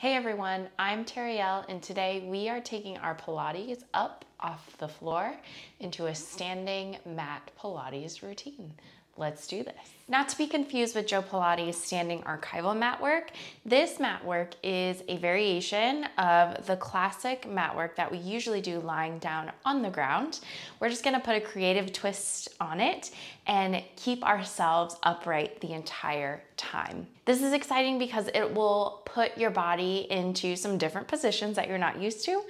Hey everyone, I'm Terriell, and today we are taking our Pilates up off the floor into a standing mat Pilates routine. Let's do this. Not to be confused with Joe Pilates' standing archival mat work, this mat work is a variation of the classic mat work that we usually do lying down on the ground. We're just gonna put a creative twist on it and keep ourselves upright the entire time. This is exciting because it will put your body into some different positions that you're not used to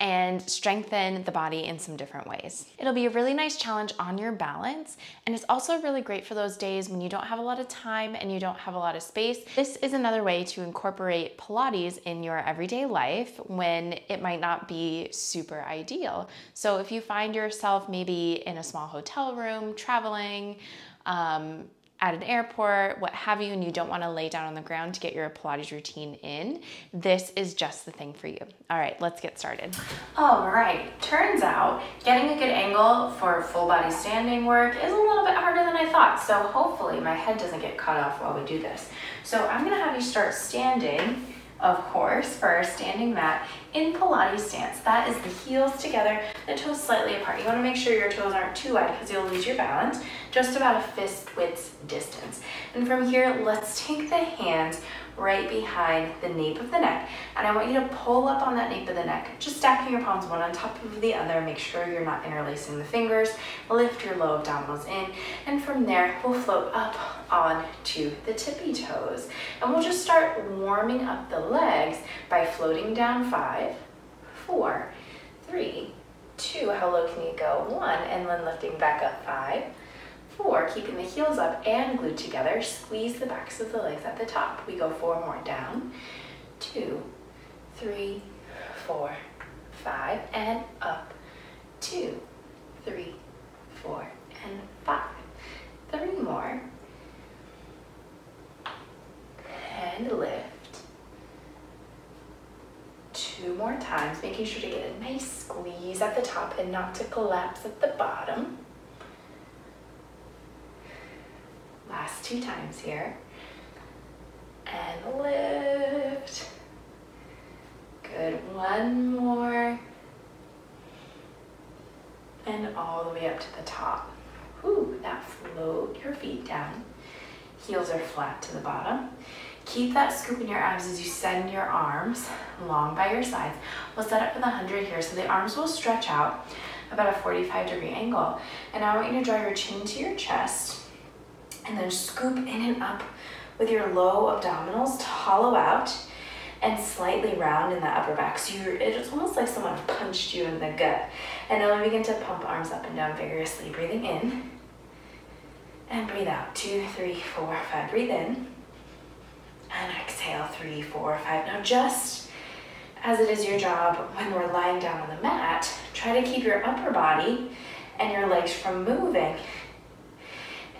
and strengthen the body in some different ways. It'll be a really nice challenge on your balance, and it's also really great for those days when you don't have a lot of time and you don't have a lot of space. This is another way to incorporate Pilates in your everyday life when it might not be super ideal. So if you find yourself maybe in a small hotel room, traveling, at an airport, what have you, and you don't want to lay down on the ground to get your Pilates routine in, this is just the thing for you. All right, let's get started. All right, turns out getting a good angle for full body standing work is a little bit harder than I thought, so hopefully my head doesn't get cut off while we do this. So I'm gonna have you start standing, of course, for our standing mat in Pilates stance. That is the heels together, the toes slightly apart. You wanna make sure your toes aren't too wide because you'll lose your balance. Just about a fist width distance. And from here, let's take the hands right behind the nape of the neck. And I want you to pull up on that nape of the neck, just stacking your palms one on top of the other. Make sure you're not interlacing the fingers. Lift your low abdominals in. And from there, we'll float up onto the tippy toes. And we'll just start warming up the legs by floating down 5, 4, 3, 2. How low can you go? 1, and then lifting back up 5, 4, keeping the heels up and glued together, squeeze the backs of the legs at the top. We go 4 more down, 2, 3, 4, 5, and up, 2, 3, 4, and 5. 3 more, and lift. 2 more times, making sure to get a nice squeeze at the top and not to collapse at the bottom. Last 2 times here, and lift. Good, 1 more, and all the way up to the top. Whew, that float your feet down. Heels are flat to the bottom. Keep that scoop in your abs as you send your arms long by your sides. We'll set up for the 100 here, so the arms will stretch out about a 45-degree angle. And I want you to draw your chin to your chest, and then scoop in and up with your low abdominals to hollow out and slightly round in the upper back. So it's almost like someone punched you in the gut. And then we begin to pump arms up and down vigorously, breathing in and breathe out. 2, 3, 4, 5, breathe in and exhale. 3, 4, 5. Now just as it is your job when we're lying down on the mat, try to keep your upper body and your legs from moving.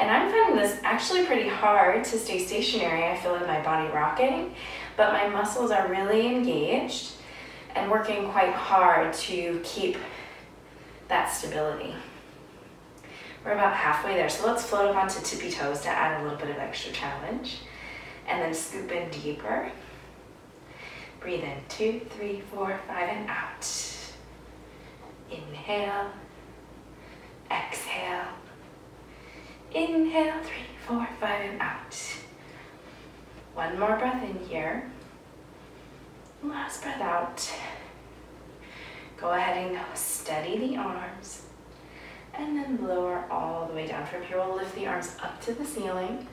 And I'm finding this actually pretty hard to stay stationary. I feel my body rocking, but my muscles are really engaged and working quite hard to keep that stability. We're about halfway there, so let's float up onto tippy toes to add a little bit of extra challenge. And then scoop in deeper. Breathe in, 2, 3, 4, 5, and out. Inhale, exhale. Inhale, 3, 4, 5, and out. 1 more breath in here. Last breath out. Go ahead and steady the arms. And then lower all the way down. From here, we'll lift the arms up to the ceiling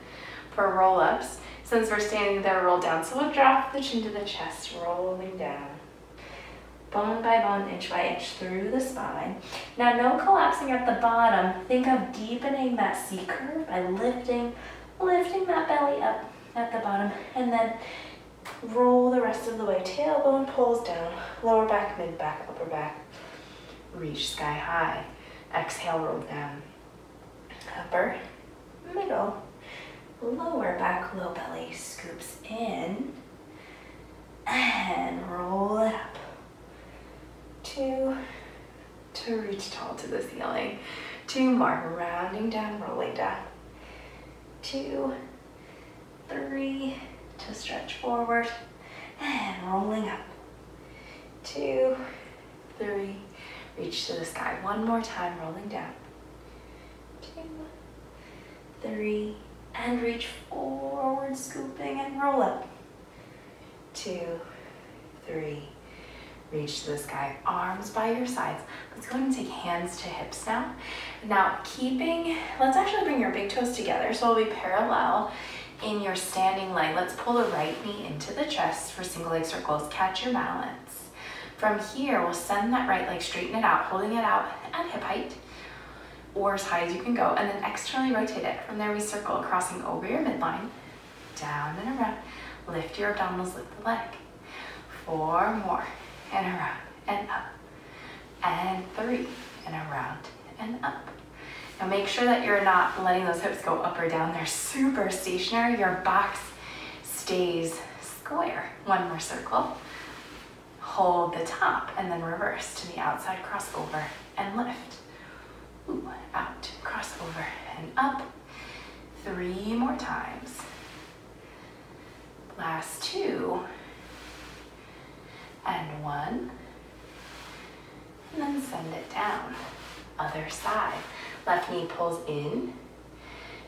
for roll-ups. Since we're standing there, roll down. So we'll drop the chin to the chest, rolling down. Bone by bone, inch by inch through the spine. Now, no collapsing at the bottom. Think of deepening that C curve by lifting that belly up at the bottom, and then roll the rest of the way. Tailbone pulls down, lower back, mid back, upper back. Reach sky high. Exhale, roll down. Upper, middle, lower back, low belly scoops in, and roll it up. 2 to reach tall to the ceiling. 2 more, rounding down, rolling down. 2, 3 to stretch forward, and roll reach to the sky. One more time, rolling down. 2, 3, and reach forward, scooping, and roll up. 2, 3, reach to the sky, arms by your sides. Let's go ahead and take hands to hips now. Now keeping, let's actually bring your big toes together, so we'll be parallel in your standing leg. Let's pull the right knee into the chest for single leg circles, catch your balance. From here, we'll send that right leg, straighten it out, holding it out at hip height, or as high as you can go, and then externally rotate it. From there we circle, crossing over your midline, down and around. Lift your abdominals, lift the leg. 4 more, and around, and up, and 3, and around, and up. Now make sure that you're not letting those hips go up or down. They're super stationary. Your box stays square. 1 more circle. Hold the top, and then reverse to the outside, cross over, and lift. Ooh, out, cross over, and up. 3 more times. Last 2, and 1, and then send it down. Other side. Left knee pulls in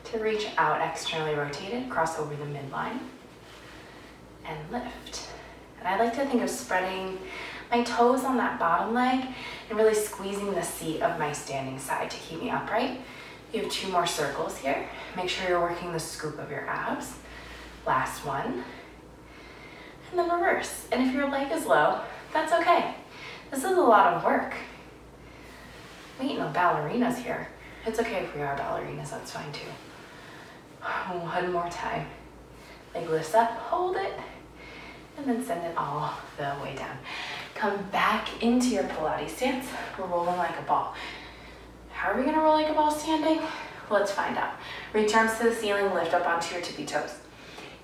to reach out, externally rotated, cross over the midline, and lift. And I like to think of spreading my toes on that bottom leg and really squeezing the seat of my standing side to keep me upright. You have 2 more circles here. Make sure you're working the scoop of your abs. Last 1, and then reverse. And if your leg is low, that's okay. This is a lot of work. We ain't no ballerinas here. It's okay if we are ballerinas, that's fine too. 1 more time. Leg lifts up, hold it, and then send it all the way down. Come back into your Pilates stance. We're rolling like a ball. How are we gonna roll like a ball standing? Let's find out. Reach arms to the ceiling, lift up onto your tippy toes.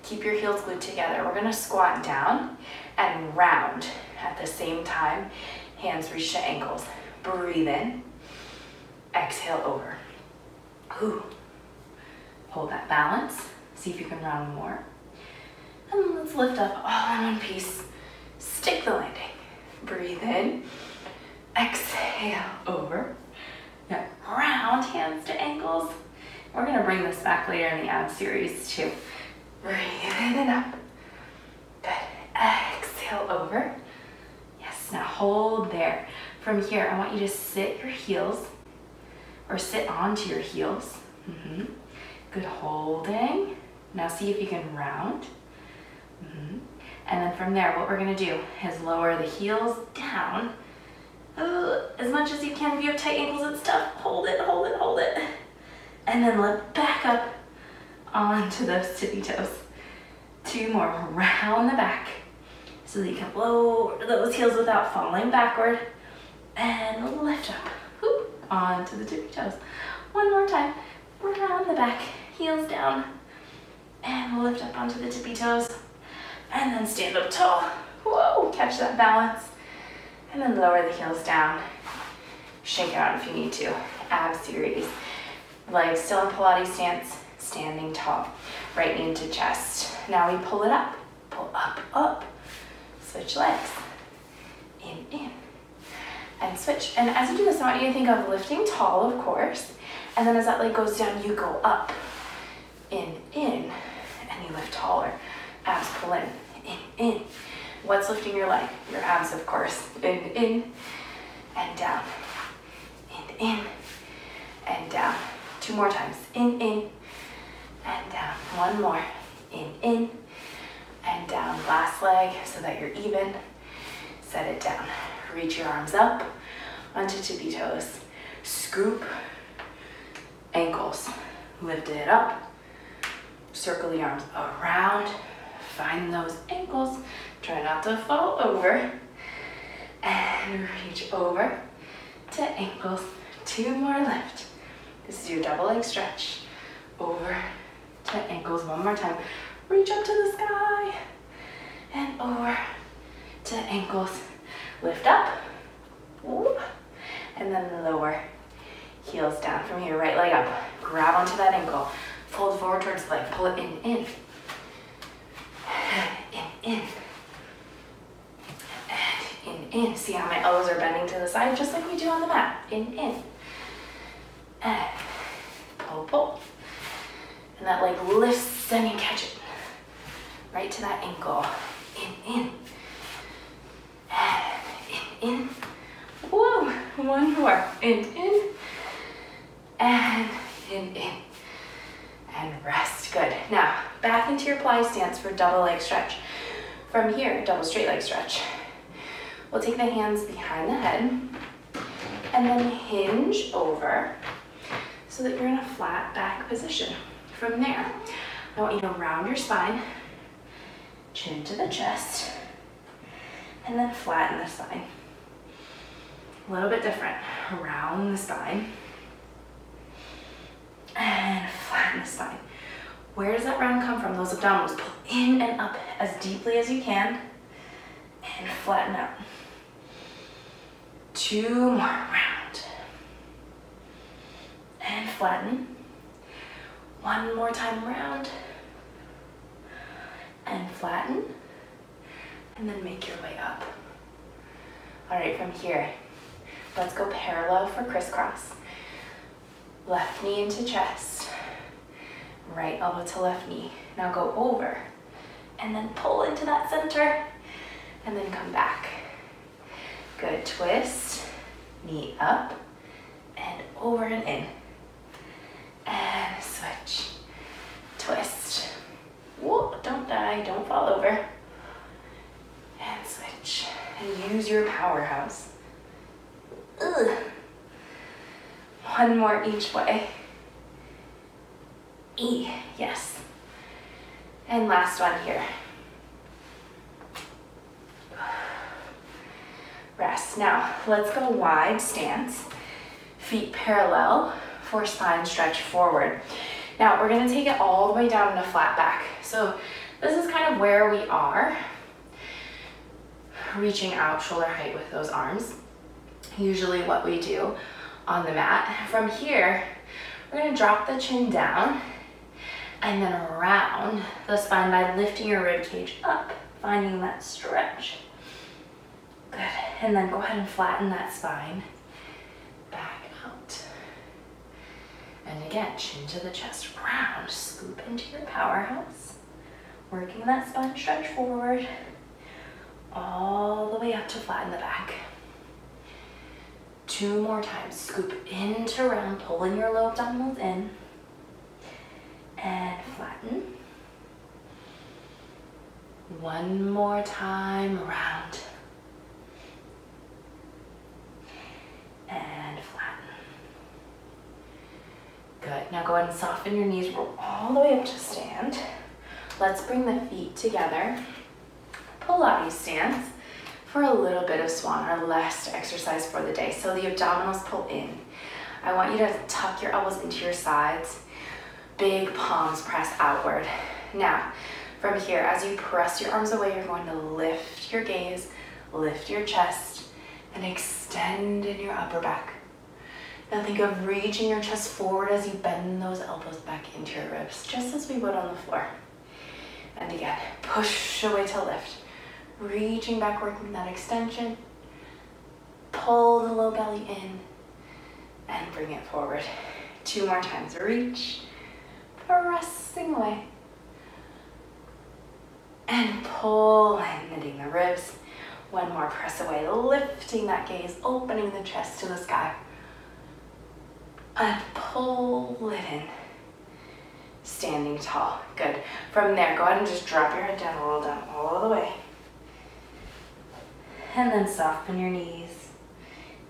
Keep your heels glued together. We're gonna squat down and round at the same time. Hands reach to ankles. Breathe in. Exhale over. Ooh. Hold that balance. See if you can round more. And let's lift up all in one piece. Stick the landing. Breathe in. Exhale over. Now round, hands to ankles. We're gonna bring this back later in the ab series too. Breathe in and up. Good. Exhale over. Yes, now hold there. From here, I want you to sit your heels, or sit onto your heels. Good, holding. Now see if you can round. And then from there, what we're gonna do is lower the heels down. As much as you can. If you have tight ankles, it's tough. Hold it, hold it, hold it. And then lift back up onto those tippy toes. 2 more, round the back so that you can lower those heels without falling backward. And lift up, whoop, onto the tippy toes. 1 more time, round the back, heels down. And lift up onto the tippy toes. And then stand up tall. Whoa, catch that balance. And then lower the heels down. Shake it out if you need to. Ab series. Legs still in Pilates stance, standing tall. Right knee into chest. Now we pull it up. Pull up, up. Switch legs. In. And switch. And as you do this, I want you to think of lifting tall, of course. And then as that leg goes down, you go up. In. And you lift taller. Abs pull in. What's lifting your leg? Your abs, of course. In, and down. In, and down. 2 more times. In, and down. 1 more. In, and down. Last leg so that you're even. Set it down. Reach your arms up onto tippy toes. Scoop ankles. Lift it up. Circle the arms around. Find those ankles, try not to fall over, and reach over to ankles. 2 more lift. This is your double leg stretch. Over to ankles. 1 more time. Reach up to the sky, and over to ankles. Lift up, whoop, and then lower. Heels down. From here, right leg up. Grab onto that ankle. Fold forward towards the leg. Pull it in. In, in. See how my elbows are bending to the side, just like we do on the mat. In. Pull. And that leg lifts and you catch it. Right to that ankle. In. Whoa, one more. In. And rest, good. Now, back into your plie stance for double leg stretch. From here, double straight leg stretch. We'll take the hands behind the head and then hinge over so that you're in a flat back position. From there, I want you to round your spine, chin to the chest, and then flatten the spine. A little bit different. Round the spine and flatten the spine. Where does that round come from? Those abdominals. Pull in and up as deeply as you can and flatten out. Two more. Round and flatten. One more time. Round and flatten. And then make your way up. All right, from here, let's go parallel for crisscross. Left knee into chest. Right elbow to left knee. Now go over and then pull into that center and then come back. Good, twist, knee up and over and in. And switch, twist. Whoa, don't die, don't fall over. And switch, and use your powerhouse. Ugh. One more each way. E, yes. And last one here. Rest. Now, let's go wide stance. Feet parallel for spine stretch forward. Now, we're going to take it all the way down into flat back. So, this is kind of where we are. Reaching out shoulder height with those arms. Usually what we do on the mat. From here, we're going to drop the chin down and then around the spine by lifting your rib cage up, finding that stretch. Good. And then go ahead and flatten that spine back out. And again, chin to the chest, round, scoop into your powerhouse, working that spine stretch forward all the way up to flatten the back. Two more times, scoop into round, pulling your low abdominals in, and flatten. One more time, round, and flatten. Good, now go ahead and soften your knees, roll all the way up to stand. Let's bring the feet together, Pilates stance. For a little bit of swan, our last exercise for the day. So the abdominals pull in. I want you to tuck your elbows into your sides. Big palms press outward. Now, from here, as you press your arms away, you're going to lift your gaze, lift your chest, and extend in your upper back. Now think of reaching your chest forward as you bend those elbows back into your ribs, just as we would on the floor. And again, push away to lift. Reaching back, working that extension. Pull the low belly in and bring it forward. Two more times. Reach, pressing away. And pull, knitting the ribs. One more press away, lifting that gaze, opening the chest to the sky. And pull it in. Standing tall. Good. From there, go ahead and just drop your head down, roll down all the way. And then soften your knees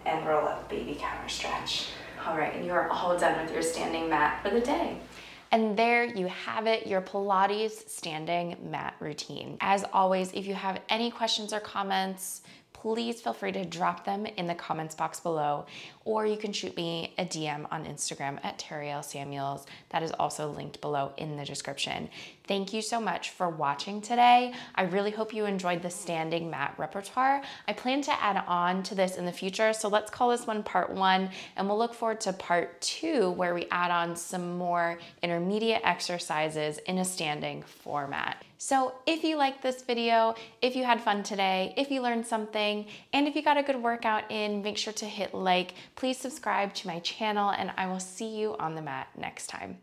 and roll up, baby counter stretch. All right, and you are all done with your standing mat for the day. And there you have it, your Pilates standing mat routine. As always, if you have any questions or comments, please feel free to drop them in the comments box below, or you can shoot me a DM on Instagram at Terriell Samuels. That is also linked below in the description. Thank you so much for watching today. I really hope you enjoyed the standing mat repertoire. I plan to add on to this in the future, so let's call this one part 1, and we'll look forward to part 2 where we add on some more intermediate exercises in a standing format. So if you liked this video, if you had fun today, if you learned something, and if you got a good workout in, make sure to hit like. Please subscribe to my channel, and I will see you on the mat next time.